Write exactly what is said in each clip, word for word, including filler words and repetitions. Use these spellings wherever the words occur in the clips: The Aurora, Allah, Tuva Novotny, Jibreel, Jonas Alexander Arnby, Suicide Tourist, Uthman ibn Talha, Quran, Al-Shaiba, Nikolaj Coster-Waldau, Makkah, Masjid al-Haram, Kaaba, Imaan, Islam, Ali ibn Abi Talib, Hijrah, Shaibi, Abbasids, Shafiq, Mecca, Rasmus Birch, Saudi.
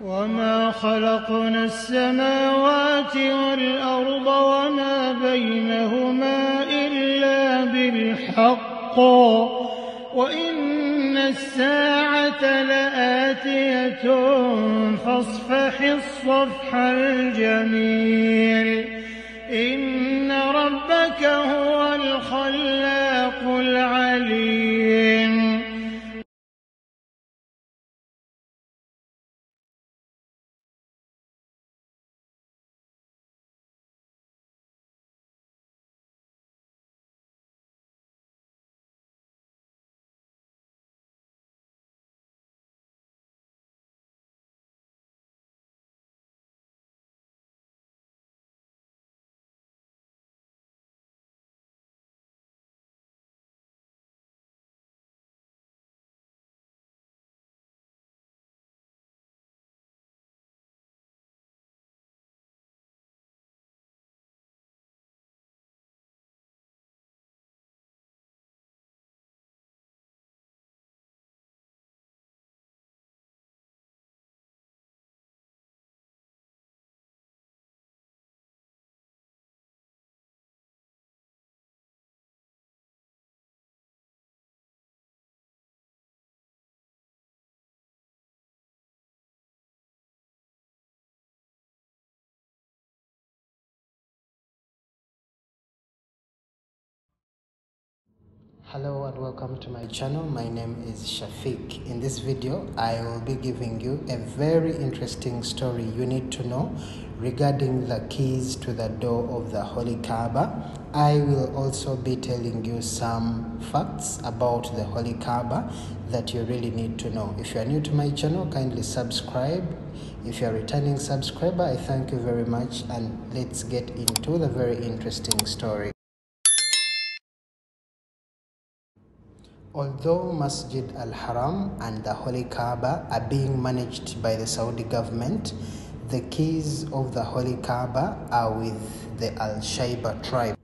وَمَا خَلَقْنَا السَّمَاوَاتِ وَالْأَرْضَ وَمَا بَيْنَهُمَا إِلَّا بِالْحَقِّ وَإِنَّ السَّاعَةَ لَآتِيَةٌ فَاصْفَحِ الصَّفْحَ الْجَمِيلَ إِنَّ رَبَّكَ هُوَ الْخَلَّاقُ الْعَلِيمُ. Hello and welcome to my channel. My name is Shafiq. In this video I will be giving you a very interesting story you need to know regarding the keys to the door of the Holy Kaaba. I will also be telling you some facts about the Holy Kaaba that you really need to know. If you are new to my channel, kindly subscribe. If you are a returning subscriber, I thank you very much, and let's get into the very interesting story. Although Masjid al-Haram and the Holy Kaaba are being managed by the Saudi government, the keys of the Holy Kaaba are with the Al-Shaiba tribe.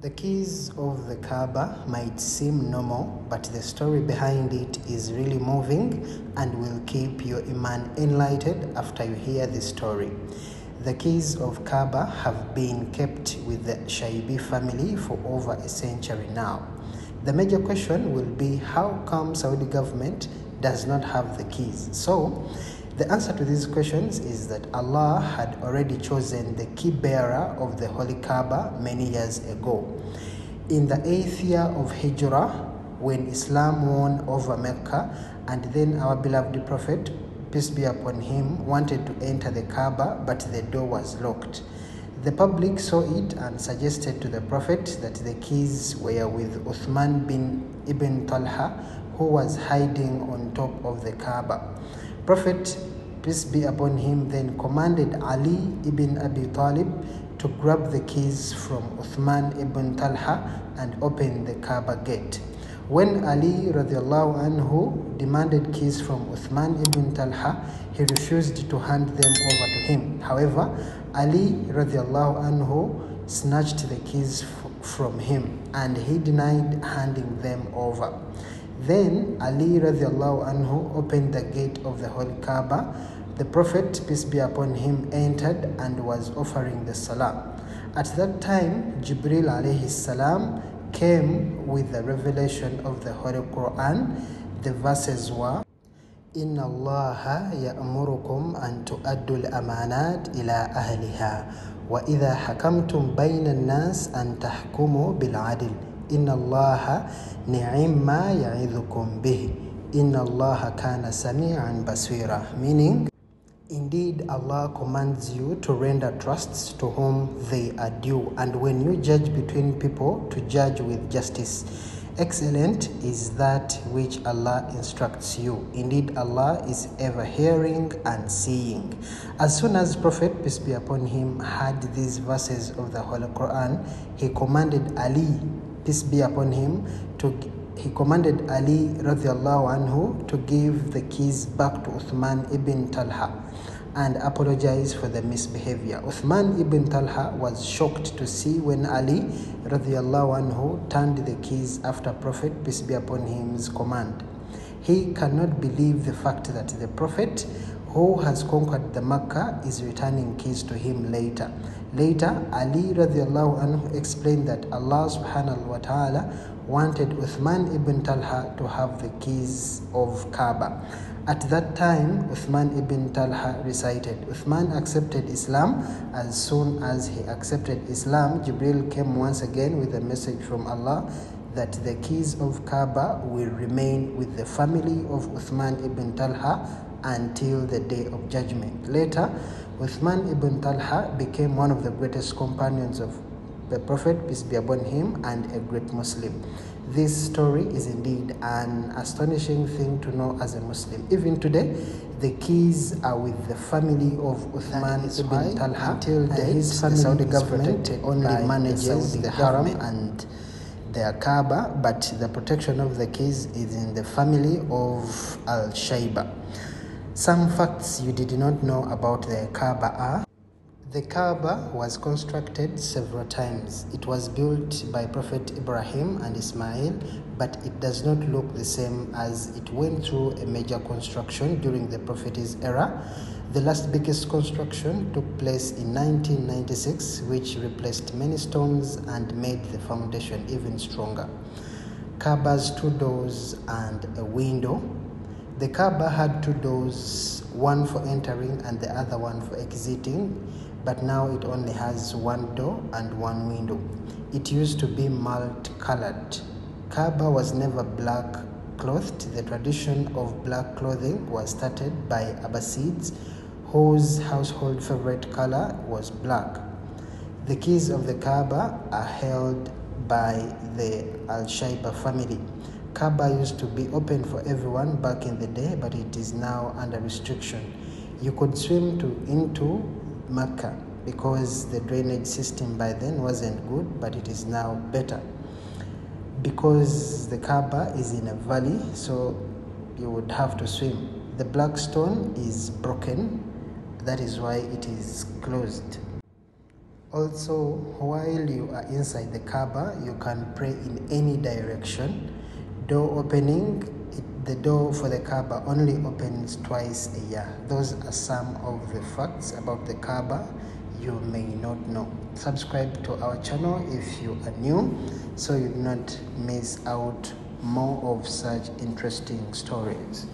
The keys of the Kaaba might seem normal, but the story behind it is really moving and will keep your iman enlightened after you hear the story. The keys of Kaaba have been kept with the Shaibi family for over a century now. The major question will be, how come Saudi government does not have the keys? So the answer to these questions is that Allah had already chosen the key bearer of the Holy Kaaba many years ago. In the eighth year of Hijrah, when Islam won over Mecca, and then our beloved Prophet, peace be upon him, wanted to enter the Kaaba, but the door was locked. The public saw it and suggested to the Prophet that the keys were with Uthman bin ibn Talha, who was hiding on top of the Kaaba. Prophet, peace be upon him, then commanded Ali ibn Abi Talib to grab the keys from Uthman ibn Talha and open the Kaaba gate. When Ali radiallahu anhu demanded keys from Uthman ibn Talha, he refused to hand them over to him. However, Ali radiallahu anhu snatched the keys from him and he denied handing them over. Then Ali radiallahu anhu opened the gate of the Holy Kaaba. The Prophet, peace be upon him, entered and was offering the salam. At that time, Jibreel alayhi salam came with the revelation of the Holy Quran. The verses were, إِنَّ اللَّهَ يَأْمُرُكُمْ أَن تُؤَدُّوا الْأَمَانَاتِ إِلَىٰ أَهْلِهَا وَإِذَا حَكَمْتُمْ بَيْنَ النَّاسِ أَن تَحْكُمُوا بِالْعَدْلِ إِنَّ اللَّهَ نِعِمَّ مَا يَعِظُكُمْ بِهِ إِنَّ اللَّهَ كَانَ سَمِيعًا بَصِيرًا. Meaning, indeed, Allah commands you to render trusts to whom they are due, and when you judge between people, to judge with justice. Excellent is that which Allah instructs you. Indeed, Allah is ever hearing and seeing. As soon as Prophet, peace be upon him, heard these verses of the Holy Quran, he commanded Ali, peace be upon him, to He commanded Ali radiallahu anhu to give the keys back to Uthman ibn Talha and apologize for the misbehavior. Uthman ibn Talha was shocked to see when Ali radiallahu anhu turned the keys after Prophet, peace be upon him's command. He cannot believe the fact that the Prophet, who has conquered the Makkah is returning keys to him later. Later, Ali radiallahu anhu explained that Allah subhanahu wa ta'ala wanted Uthman ibn Talha to have the keys of Kaaba. At that time, Uthman ibn Talha recited. Uthman accepted Islam. As soon as he accepted Islam, Jibreel came once again with a message from Allah that the keys of Kaaba will remain with the family of Uthman ibn Talha until the day of judgment. Later, Uthman ibn Talha became one of the greatest companions of the Prophet, peace be upon him, and a great Muslim. This story is indeed an astonishing thing to know as a Muslim. Even today, the keys are with the family of Uthman ibn Talha. Until then, his family, the Saudi government only manages the Haram and their Kaaba, but the protection of the keys is in the family of Al-Shaiba. Some facts you did not know about the Kaaba are: the Kaaba was constructed several times. It was built by Prophet Ibrahim and Ismail, but it does not look the same as it went through a major construction during the Prophet's era. The last biggest construction took place in nineteen ninety-six, which replaced many stones and made the foundation even stronger. Kaaba's two doors and a window. The Kaaba had two doors, one for entering and the other one for exiting, but now it only has one door and one window. It used to be multicolored. Kaaba was never black clothed. The tradition of black clothing was started by Abbasids, whose household favorite color was black. The keys of the Kaaba are held by the Al-Shaiba family. Kaaba used to be open for everyone back in the day, but it is now under restriction. You could swim to into Makkah because the drainage system by then wasn't good, but it is now better. Because the Kaaba is in a valley, so you would have to swim. The black stone is broken, that is why it is closed. Also, while you are inside the Kaaba, you can pray in any direction. Door opening, it, the door for the Kaaba only opens twice a year. Those are some of the facts about the Kaaba you may not know. Subscribe to our channel if you are new, so you do not miss out more of such interesting stories.